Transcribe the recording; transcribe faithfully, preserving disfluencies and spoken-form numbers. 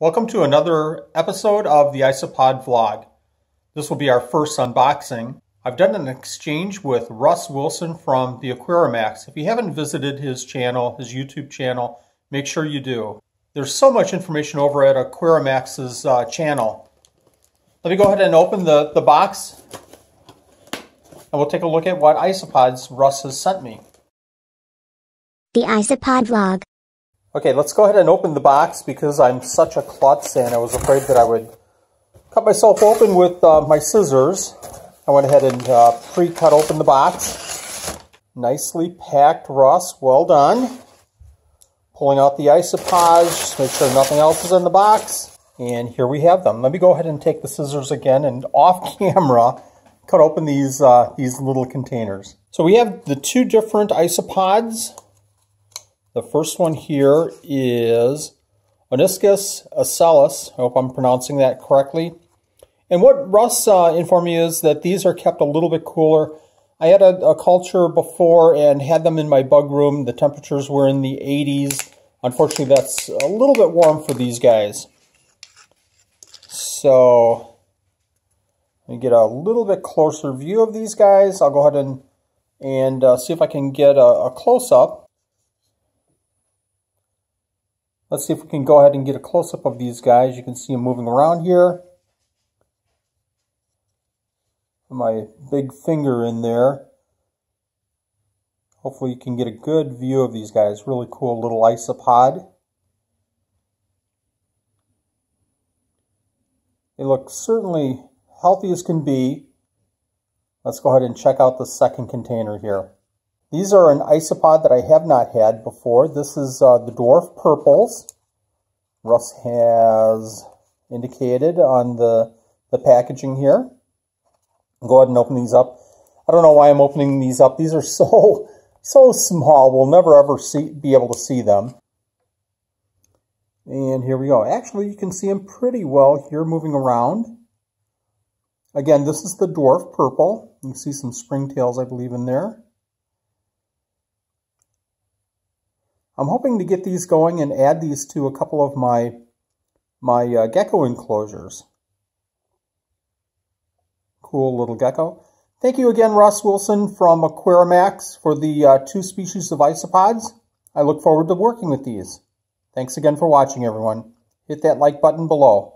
Welcome to another episode of the Isopod Vlog. This will be our first unboxing. I've done an exchange with Russ Wilson from the Aquarimax. If you haven't visited his channel, his YouTube channel, make sure you do. There's so much information over at Aquarimax's uh, channel. Let me go ahead and open the, the box, and we'll take a look at what isopods Russ has sent me. The Isopod Vlog. Okay, let's go ahead and open the box because I'm such a klutz and I was afraid that I would cut myself open with uh, my scissors. I went ahead and uh, pre-cut open the box. Nicely packed, Russ. Well done. Pulling out the isopods, just make sure nothing else is in the box. And here we have them. Let me go ahead and take the scissors again and off camera cut open these, uh, these little containers. So we have the two different isopods. The first one here is Oniscus asellus. I hope I'm pronouncing that correctly. And what Russ uh, informed me is that these are kept a little bit cooler. I had a, a culture before and had them in my bug room. The temperatures were in the eighties. Unfortunately, that's a little bit warm for these guys. So, let me get a little bit closer view of these guys. I'll go ahead and, and uh, see if I can get a, a close-up. Let's see if we can go ahead and get a close-up of these guys. You can see them moving around here. My big finger in there. Hopefully you can get a good view of these guys. Really cool little isopod. They look certainly healthy as can be. Let's go ahead and check out the second container here. These are an isopod that I have not had before. This is uh, the Dwarf Purples. Russ has indicated on the, the packaging here. I'll go ahead and open these up. I don't know why I'm opening these up. These are so, so small. We'll never ever see, be able to see them. And here we go. Actually, you can see them pretty well here moving around. Again, this is the Dwarf Purple. You can see some springtails, I believe, in there. I'm hoping to get these going and add these to a couple of my, my uh, gecko enclosures. Cool little gecko. Thank you again, Russ Wilson from Aquarimax, for the uh, two species of isopods. I look forward to working with these. Thanks again for watching, everyone. Hit that like button below.